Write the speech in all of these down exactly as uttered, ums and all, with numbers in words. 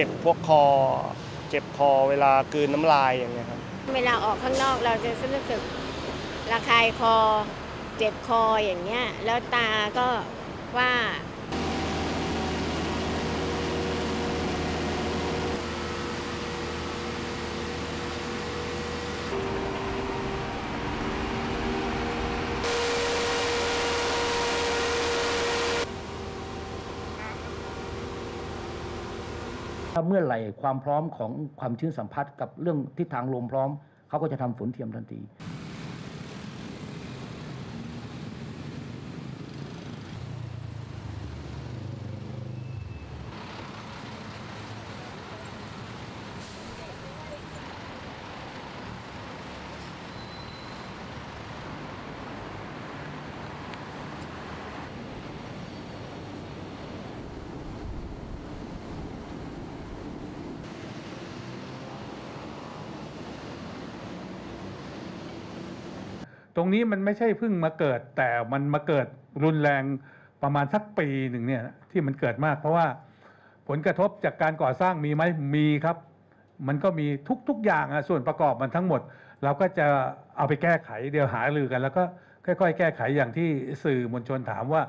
เจ็บพวกคอเจ็บคอเวลากืนน้ำลายอย่างเงี้ยครับเวลาออกข้างนอกเราจะรู้สึกระคายคอเจ็บคออย่างเงี้ยแล้วตาก็ว่าเมื่อไหร่ความพร้อมของความชื้นสัมผัสกับเรื่องทิศทางลมพร้อมเขาก็จะทำฝนเทียมทันทีตรงนี้มันไม่ใช่เพิ่งมาเกิดแต่มันมาเกิดรุนแรงประมาณสักปีหนึ่งเนี่ยที่มันเกิดมากเพราะว่าผลกระทบจากการก่อสร้างมีไหมมีครับมันก็มีทุกๆอย่างส่วนประกอบมันทั้งหมดเราก็จะเอาไปแก้ไขเดี๋ยวหารือกันแล้วก็ค่อยๆแก้ไขอย่างที่สื่อมวลชนถามว่า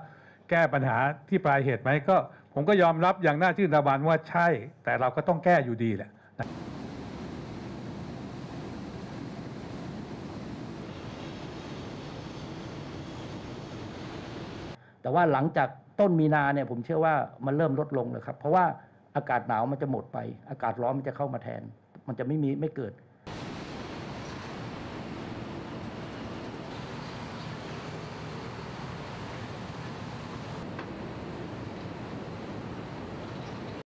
แก้ปัญหาที่ปลายเหตุไหมก็ผมก็ยอมรับอย่างน่าชื่นตาบานว่าใช่แต่เราก็ต้องแก้อยู่ดีแหละแต่ว่าหลังจากต้นมีนาเนี่ยผมเชื่อว่ามันเริ่มลดลงเลยครับเพราะว่าอากาศหนาวมันจะหมดไปอากาศร้อนมันจะเข้ามาแทนมันจะไม่มีไม่เกิด